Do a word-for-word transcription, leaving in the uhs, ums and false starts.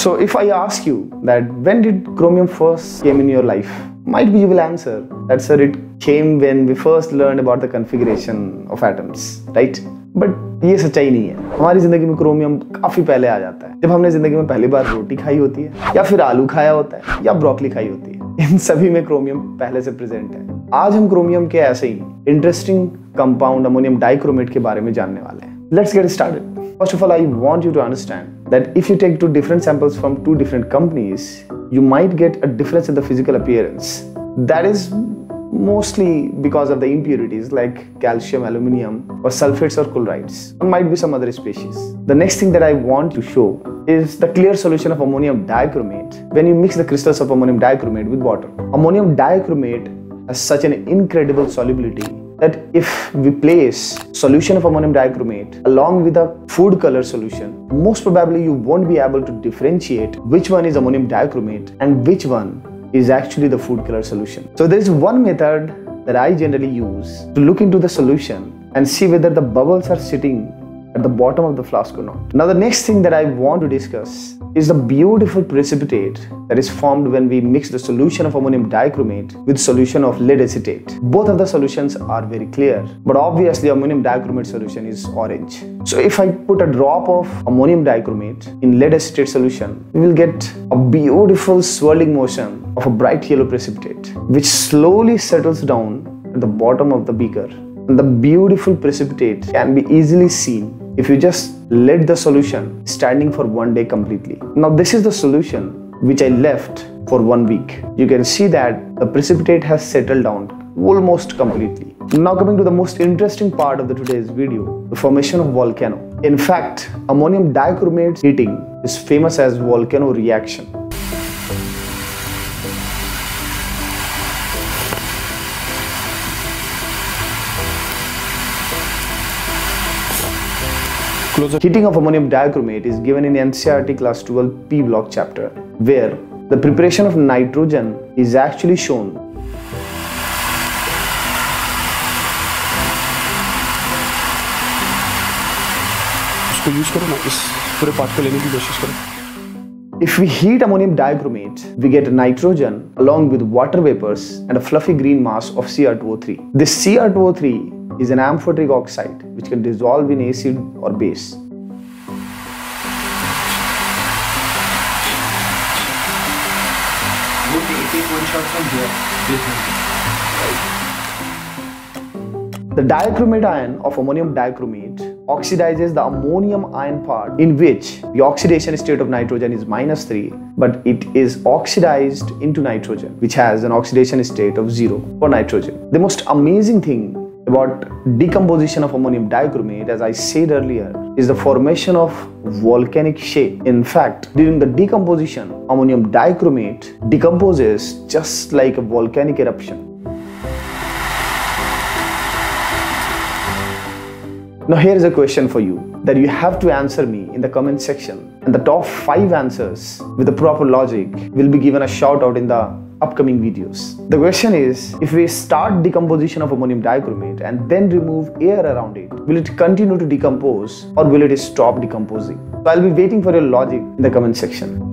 So if I ask you that when did chromium first came in your life, might be you will answer that, sir, it came when we first learned about the configuration of atoms, right? But ये सच्चाई नहीं है। हमारी ज़िंदगी में chromium काफ़ी पहले आ जाता है, जब हमने ज़िंदगी में पहली बार रोटी खाई होती है, या फिर आलू खाया होता है, या ब्रोकली खाई होती है। इन सभी में क्रोमियम पहले से प्रेजेंट है। आज हम क्रोमियम के ऐसे ही इंटरेस्टिंग कंपाउंड अमोनियम डाइक्रोमेट के बारे में जानने वाले हैं। Let's get started. First of all, I want you to understand that if you take two different samples from two different companies, you might get a difference in the physical appearance. That is mostly because of the impurities like calcium, aluminium, or sulfates or chlorides, or might be some other species. The next thing that I want to show is the clear solution of ammonium dichromate when you mix the crystals of ammonium dichromate with water. Ammonium dichromate has such an incredible solubility that if we place solution of ammonium dichromate along with a food color solution, most probably you won't be able to differentiate which one is ammonium dichromate and which one is actually the food color solution. So there is one method that I generally use to look into the solution and see whether the bubbles are sitting at the bottom of the flask or not. Now the next thing that I want to discuss is the beautiful precipitate that is formed when we mix the solution of ammonium dichromate with solution of lead acetate. Both of the solutions are very clear, but obviously ammonium dichromate solution is orange. So if I put a drop of ammonium dichromate in lead acetate solution, we will get a beautiful swirling motion of a bright yellow precipitate, which slowly settles down at the bottom of the beaker. And the beautiful precipitate can be easily seen if you just let the solution standing for one day completely. Now this is the solution which I left for one week. You can see that the precipitate has settled down almost completely. Now coming to the most interesting part of the today's video, the formation of volcano. In fact, ammonium dichromate heating is famous as volcano reaction. Heating of ammonium dichromate is given in N C E R T class twelve P block chapter, where the preparation of nitrogen is actually shown. If we heat ammonium dichromate, we get nitrogen along with water vapors and a fluffy green mass of C R two O three. This C R two O three is an amphoteric oxide which can dissolve in acid or base. The dichromate ion of ammonium dichromate oxidizes the ammonium ion part, in which the oxidation state of nitrogen is minus three, but it is oxidized into nitrogen, which has an oxidation state of zero for nitrogen. The most amazing thing about decomposition of ammonium dichromate, as I said earlier, is the formation of volcanic shape. In fact, during the decomposition, ammonium dichromate decomposes just like a volcanic eruption. Now here is a question for you that you have to answer me in the comment section, and the top five answers with the proper logic will be given a shout out in the upcoming videos. The question is, if we start decomposition of ammonium dichromate and then remove air around it, will it continue to decompose or will it stop decomposing? So I'll be waiting for your logic in the comment section.